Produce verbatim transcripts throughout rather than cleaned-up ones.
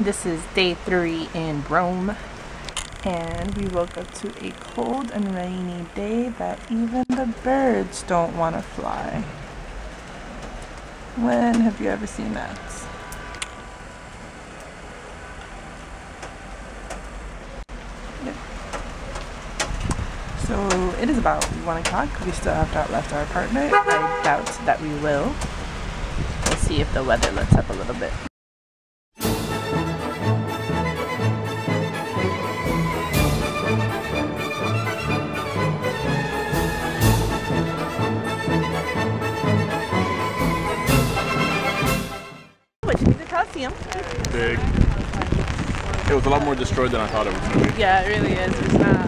This is day three in Rome, and we woke up to a cold and rainy day that even the birds don't want to fly. When have you ever seen that? Yep. So it is about one o'clock. We still have not left our apartment. I doubt that we will. We'll see if the weather lets up a little bit. Big. It was a lot more destroyed than I thought it was going to be. Yeah, it really is. It's not.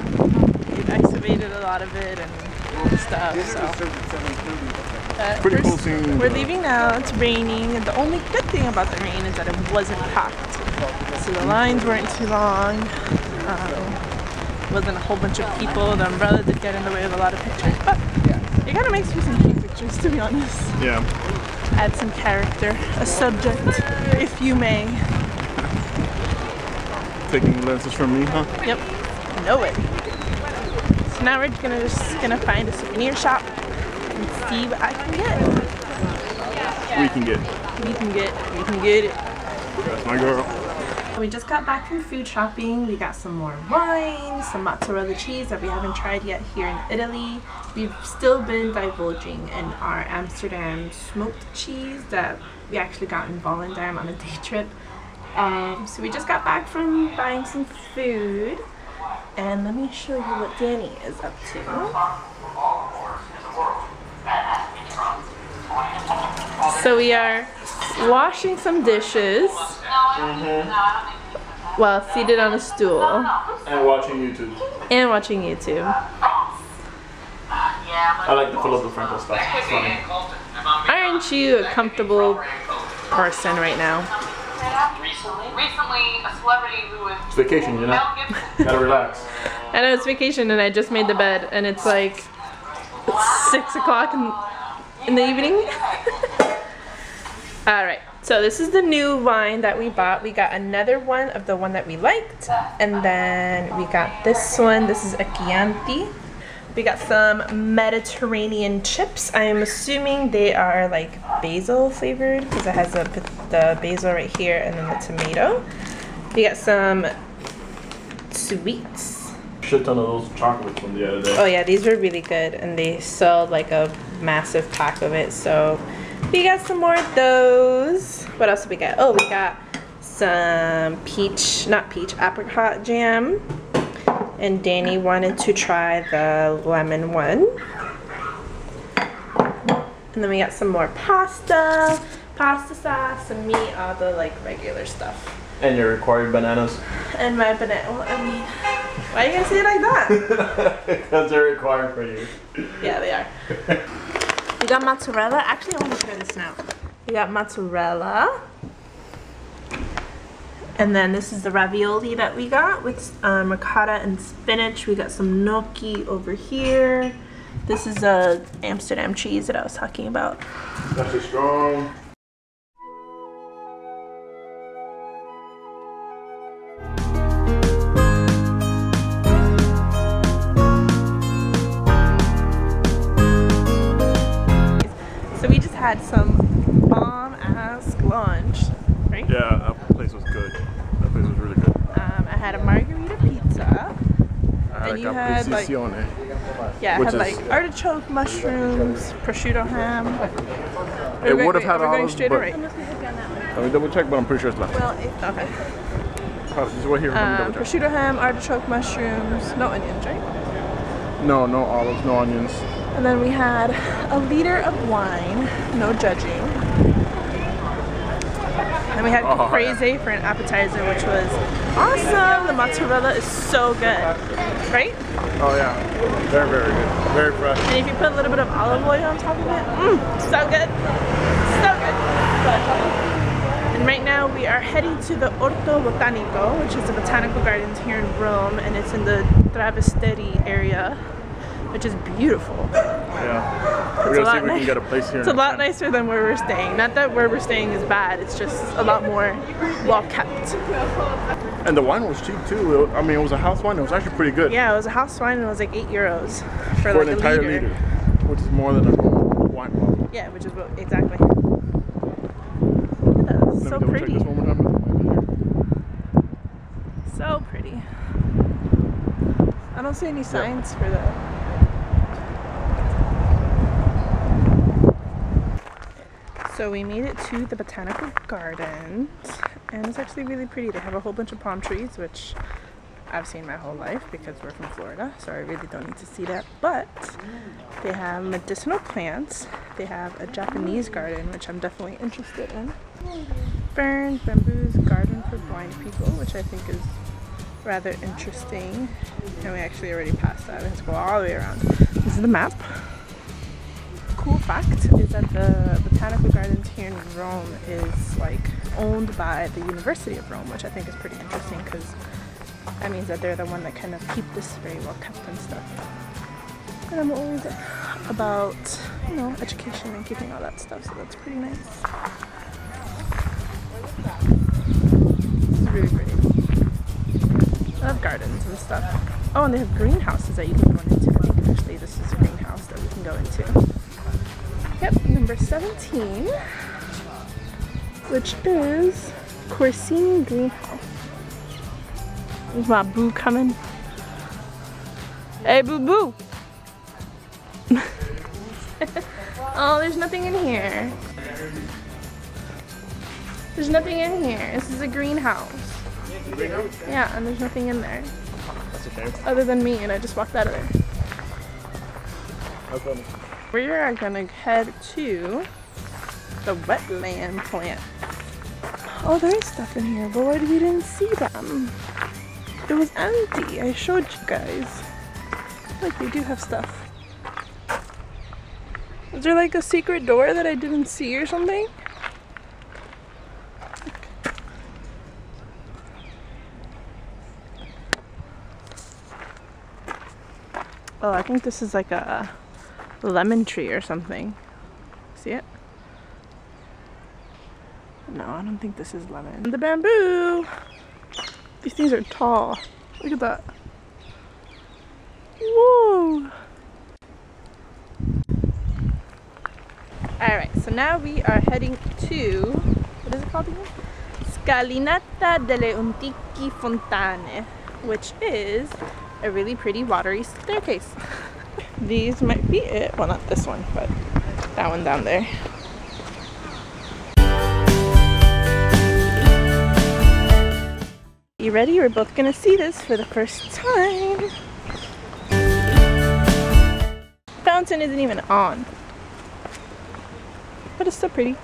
They've excavated a lot of it and stuff. So. Uh, Pretty cool scene. We're leaving now. It's raining. And the only good thing about the rain is that it wasn't packed. So the lines weren't too long. Um, wasn't a whole bunch of people. The umbrella did get in the way of a lot of pictures. But it kind of makes for some cute pictures, to be honest. Yeah. Add some character, a subject, if you may. Taking lenses from me, huh? Yep. Know it. So now we're gonna just gonna find a souvenir shop and see what I can get. We can get. We can get. We can get it. That's my girl. We just got back from food shopping. We got some more wine, some mozzarella cheese that we haven't tried yet here in Italy. We've still been divulging in our Amsterdam smoked cheese that we actually got in Volendam on a day trip. Um, so we just got back from buying some food. And let me show you what Danny is up to. So we are washing some dishes. Mm-hmm. While seated on a stool. And watching YouTube. And watching YouTube. I like the Philip DeFranco stuff. It's funny. Aren't you a comfortable person right now? Recently, a celebrity who is. It's vacation, you know? Gotta relax. I know it's vacation, and I just made the bed, and it's like six o'clock in, in the evening. Alright, so this is the new wine that we bought. We got another one of the one that we liked, and then we got this one. This is a Chianti. We got some Mediterranean chips. I'm assuming they are like basil flavored because it has a, the basil right here and then the tomato. We got some sweets. Shit ton of those chocolates from the other day. Oh yeah, these were really good and they sold like a massive pack of it. So we got some more of those. What else did we get? Oh, we got some peach, not peach, apricot jam. And Danny wanted to try the lemon one. And then we got some more pasta, pasta sauce, and meat, all the like regular stuff. And your required bananas. And my banana, well, I mean, why are you gonna say it like that? Because they're required for you. Yeah, they are. We got mozzarella. Actually, I want to try this now. We got mozzarella. And then this is the ravioli that we got with um, ricotta and spinach. We got some gnocchi over here. This is a Amsterdam cheese that I was talking about. That's a strong. So we just had some bomb ass lunch, right? Yeah. I had a margarita pizza, I and you had like, yeah, I had like artichoke mushrooms, prosciutto ham. It would going, have had all going straight but, right. Let me double check, but I'm pretty sure it's left. Well, it's okay. It's right here. Um, prosciutto ham, artichoke mushrooms, no onions, right? No, no olives, no onions. And then we had a liter of wine, no judging. And we had oh, crazy yeah. for an appetizer, which was awesome. The mozzarella is so good, right? Oh yeah, very very good, very fresh. And if you put a little bit of olive oil on top of it, mmm, so good, so good. And right now we are heading to the Orto Botanico, which is the botanical gardens here in Rome, and it's in the Trastevere area. which is beautiful. Yeah, we're gonna see if we can get a place here. It's a lot nicer than where we're staying. Not that where we're staying is bad, it's just a lot more well kept. And the wine was cheap too. I mean, it was a house wine, it was actually pretty good. Yeah, it was a house wine and it was like eight euros for, for like an entire liter. liter. Which is more than a wine bottle. Yeah, which is what, exactly. Look at that, it's so pretty. So pretty. I don't see any signs yeah. for that. So we made it to the botanical garden, and it's actually really pretty. They have a whole bunch of palm trees, which I've seen my whole life because we're from Florida, so I really don't need to see that. But they have medicinal plants. They have a Japanese garden, which I'm definitely interested in. Ferns, bamboos, garden for blind people, which I think is rather interesting. And we actually already passed that. We have to go all the way around. This is the map. Cool fact is that the botanical gardens here in Rome is like owned by the University of Rome, which I think is pretty interesting because that means that they're the one that kind of keep this very well kept and stuff. And I'm always about, you know, education and keeping all that stuff, so that's pretty nice. It's really pretty. I love gardens and stuff. Oh, and they have greenhouses that you can go into. I think actually this is a greenhouse that we can go into. Yep, number seventeen, which is Corsini Greenhouse. Is my boo coming? Hey, boo boo! Oh, there's nothing in here. There's nothing in here. This is a greenhouse. greenhouse? Yeah, and there's nothing in there. That's okay. Other than me, and I just walked out of there. Okay. We are gonna head to the wetland plant. Oh, there is stuff in here, but why we didn't see them? It was empty. I showed you guys. Like, they do have stuff. Is there like a secret door that I didn't see or something? Oh, I think this is like a lemon tree or something. See it? No, I don't think this is lemon. The bamboo! These things are tall. Look at that. Whoa! Alright, so now we are heading to, what is it called again? Scalinata delle Antichi Fontane, which is a really pretty watery staircase. These might be it. Well, not this one, but that one down there. You ready? We're both gonna see this for the first time. Fountain isn't even on, but it's so pretty.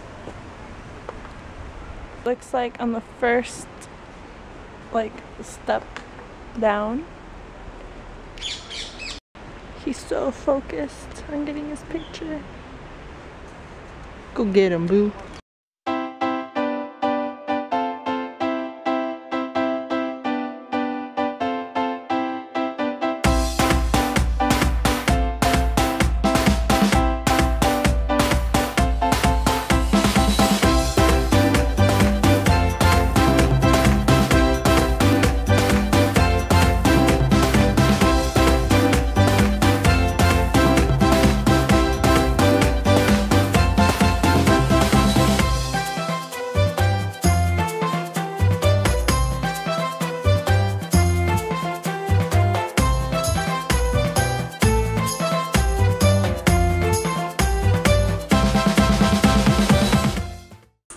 Looks like on the first like step down. He's so focused on getting his picture. Go get him, boo.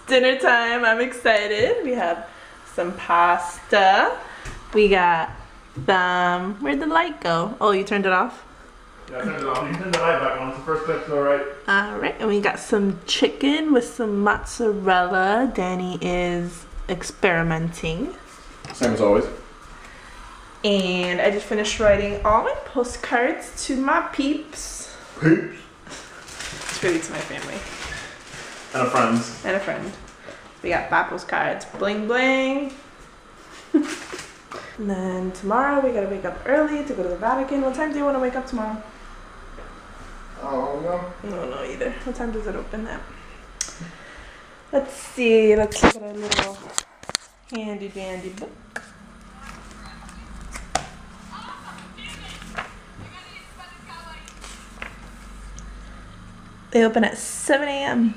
Dinner time, I'm excited. We have some pasta. We got some, where'd the light go? Oh, you turned it off? Yeah, I turned it off. You turned the light back on. It's the first clip to the right. Alright, and we got some chicken with some mozzarella. Danny is experimenting. Same as always. And I just finished writing all my postcards to my peeps. Peeps? It's really to my family. And a friend. And a friend. We got Papo's cards. Bling bling. And then tomorrow we gotta wake up early to go to the Vatican. What time do you want to wake up tomorrow? know. I don't know either. What time does it open at? Let's see. Let's look at our little handy dandy book. They open at seven A M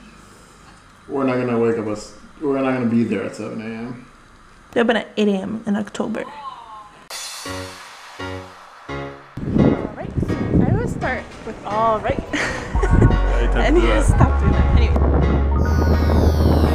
We're not gonna wake up us. We're not gonna be there at seven A M They open at eight A M in October. Alright, so I always start with alright. I need to stop doing that. Anyway.